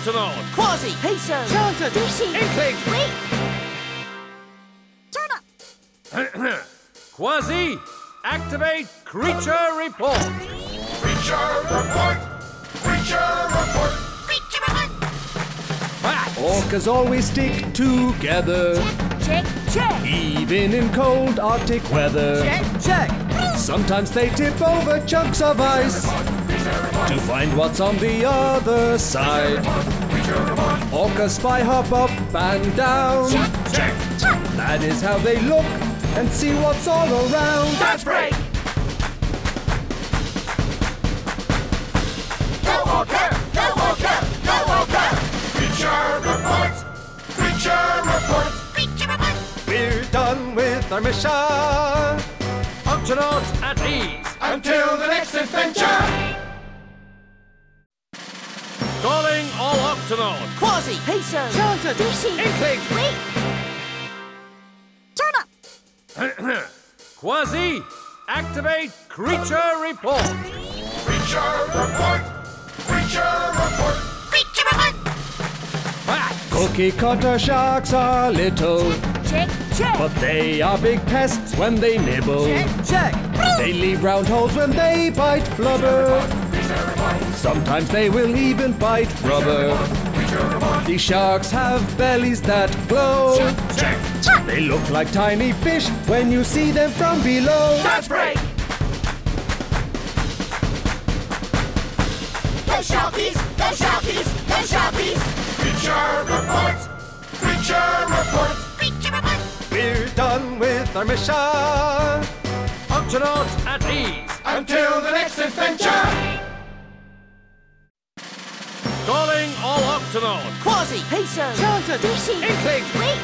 Octonaut! Kwazii! Peso! Charlton! Dishi! Inkling! Wait! Turn up! Kwazii! Activate Creature Report! Creature Report! Creature Report! Creature Report! Facts! Orcas always stick together. Check, check, check! Even in cold Arctic weather. Check, check! Sometimes they tip over chunks of ice. To find what's on the other side. Orcas spy hop up and down. Check, check, check. That is how they look and see what's all around. Dance break! Go orca! Go orca! Go orca! Creature report! Creature report! Creature report! We're done with our mission. Octonauts at ease. Until the next adventure! Calling all Octonauts! Kwazii! Peso! Charlton! Dishi! Inkling! Wait! Turn up! Kwazii! Activate Creature Report! Creature Report! Creature Report! Creature Report! Facts! Cookie cutter sharks are little. Check, check! But they are big pests when they nibble. Check, check! They leave round holes when they bite blubber. Sometimes they will even bite rubber. These sharks have bellies that glow. Check, check, check. They look like tiny fish when you see them from below. Dance break! Go sharkies! Go sharkies! Go sharkies! Creature report! Creature report! Creature report! We're done with our mission. Octonauts at ease. Until the next adventure! Calling all Octonauts! Kwazii! Peso! Charlton! Dishi! Inkling! Wait!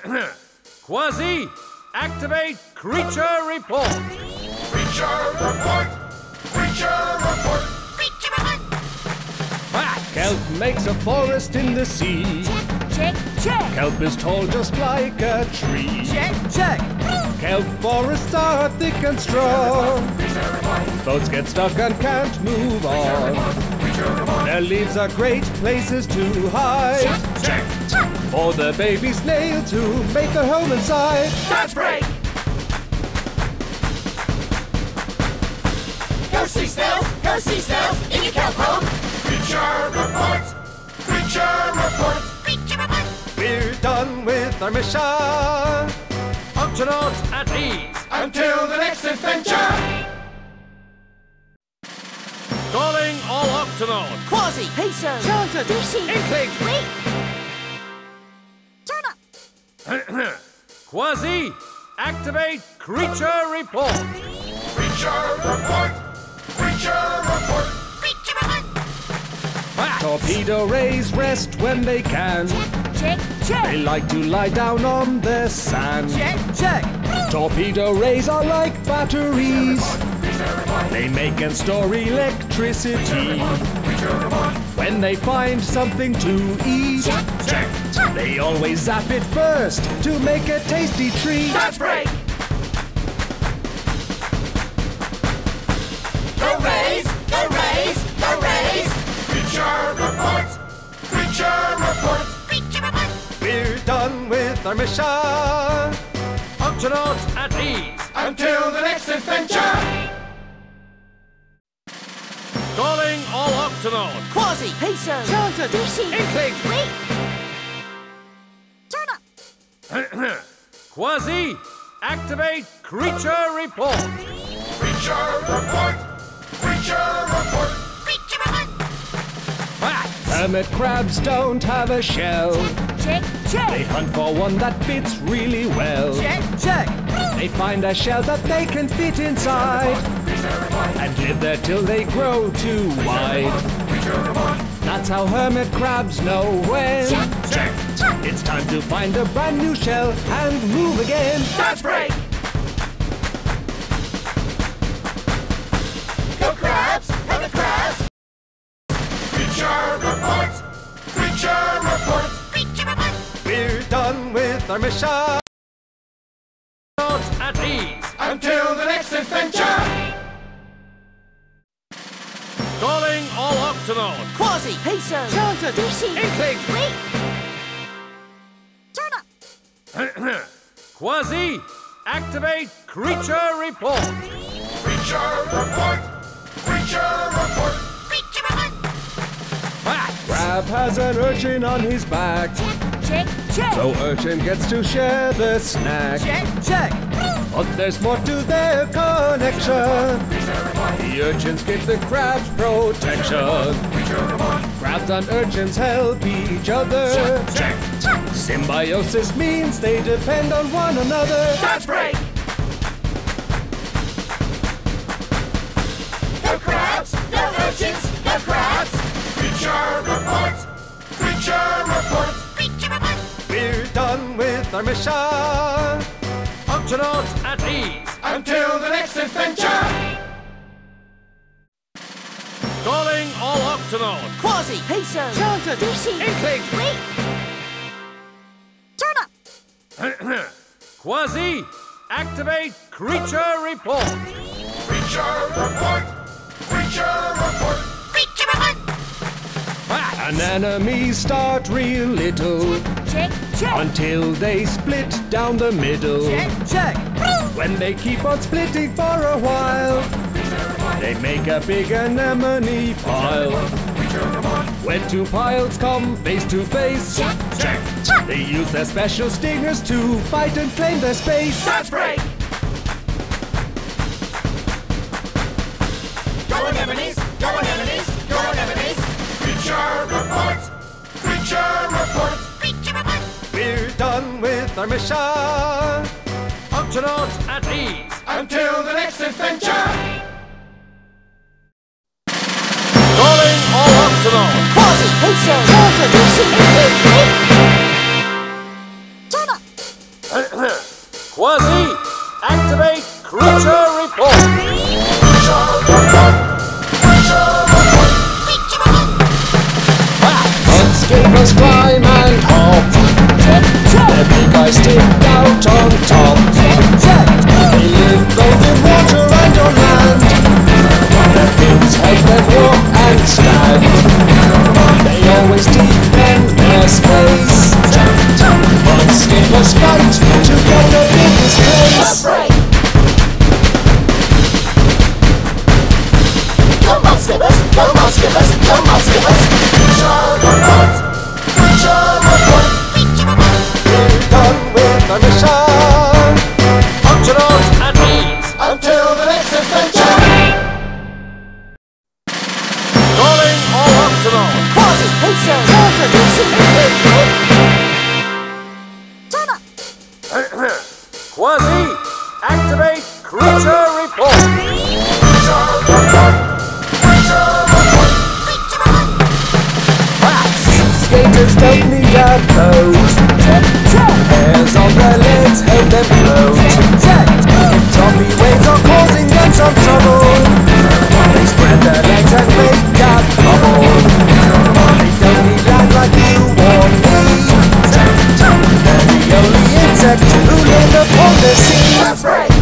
Turn up! Kwazii! Activate Creature Report! Creature Report! Creature Report! Creature Report! Facts! Kelp makes a forest in the sea. Check, check, check! Kelp is tall just like a tree. Check, check! Kelp forests are thick and strong. Boats get stuck and can't move on. Their leaves are great places to hide. Check, check, check. For the baby snail to make their home inside. Dance break! Go sea snails! Go sea snails! In your kelp home! Creature report! Creature report! Creature report! We're done with our mission. Octonauts at ease. Until the next adventure! Calling all Octonauts! Kwazii! Peso! Charlton! Dishi! Inkling! Wait! Turn up! Kwazii! Activate Creature Report! Creature Report! Creature Report! Creature Report! Facts! Torpedo rays rest when they can. Check, check, check! They like to lie down on the sand. Check, check! Torpedo rays are like batteries. They make and store electricity. When they find something to eat, check, check, check. They always zap it first to make a tasty treat. Dance break! Go raise! Go raise! Go raise! Creature report! Creature report! Creature report! We're done with our mission. Octonauts at ease. Until the next adventure! Calling all Octonauts! Kwazii! Peso! Charlton! Dishi! Inkling! Wait! Turn up! Kwazii! Activate Creature Report! Creature report! Creature report! Creature report! Facts! Hermit crabs don't have a shell. Check, check! They hunt for one that fits really well. Check, check! They find a shell that they can fit inside. And live there till they grow too wide. That's how hermit crabs know when. Check, check, check. It's time to find a brand new shell and move again. Dance break! Go crabs! Hermit crabs! Creature report! Creature report! Creature report! We're done with our mission. At ease. Until the next adventure! Calling all Octonaut! Kwazii! Peso! Charlton! Bishi! Inkling! Wait! Turn up! Kwazii! Activate Creature Report! Creature Report! Creature Report! Creature Report! Facts! Crab has an urchin on his back. Check, check, check! So urchin gets to share the snack. Check, check! But there's more to their connection. The urchins give the crabs protection. Crabs and urchins help each other. Symbiosis means they depend on one another. That's right. No crabs, no urchins, no crabs. Creature Report, Creature Report, Creature Report. We're done with our mission. Octonauts at ease until the next adventure. Calling all Octonauts. Kwazii, Peso, Charlton, Bishi, Inkling. Wait. Turn up. Kwazii, activate Creature Report. Creature Report. Creature Report. Creature Report. Facts. Anemones start real little. Check, check. Until they split down the middle. Check, check. When they keep on splitting for a while, they make a big anemone pile. When two piles come face to face, check, check, check. They use their special stingers to fight and claim their space. That's right. Go anemones, go anemones, go anemones. Creature Report, Creature Report. We're done with our mission. Octonauts at ease until the next adventure. Calling all Octonauts. Kwazii, Peso, Charlton, Bishi, Inkling. Kwazii, activate Creature Report. Creature Report. Creature Report. Creature Report. Let's give us climb and hop. The big guys stick out on top. They live both in water and on land. Their fins help them walk and stand. They always defend their space. But skippers fight together in this place. Come on skippers, come on skippers, come on skippers. Kwazii, activate Creature Report. Creature Report. Creature Report. Creature Report. Skaters don't need a boat. Hairs on their legs help them float. Choppy waves are causing them some trouble. They spread their legs and make a bubble. They don't need land like you or me. They're the only insect who live upon the sea. That's right.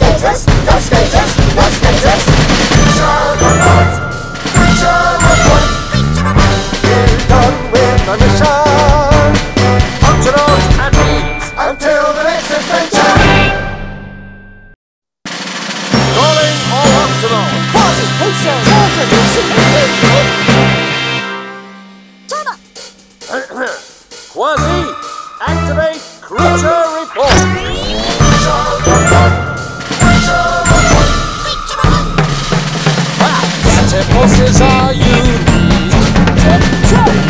The skaters, the skaters, the skaters. Creature Report, Creature Report. We're done with our mission. Octonauts at ease until the next adventure. Calling all Octonauts. Kwazii, Peso, Charlton, Bishi, Inkling. Kwazii, activate Creature Report. Creature Report. Creature Report. Creature Report. Platypuses are unique. They live in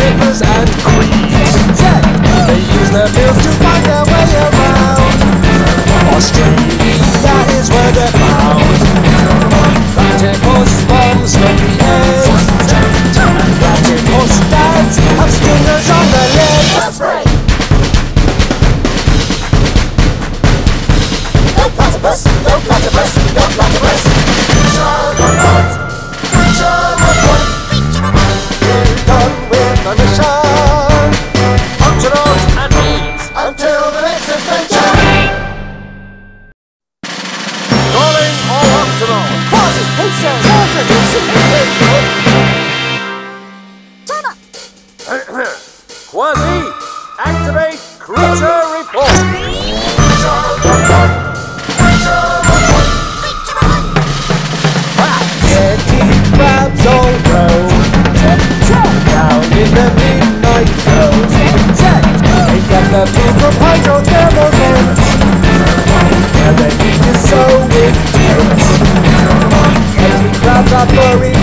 rivers and creeks. They use their bills to find their way around. Australia is where they're found. Platypus bombs from the air. Platypus dads have stingers on their legs. That's right. No platypus, no platypus, no platypus. Creature Report, Creature Report. We're done with our mission. Octonauts at ease until the next adventure. Kwazii, activate Creature Report! Creature Report! Creature Report! Creature Report! Getting crabs all round, down in the midnight zone. They got the people hydrothermal. And the heat is so intense. Getting crabs are blurry.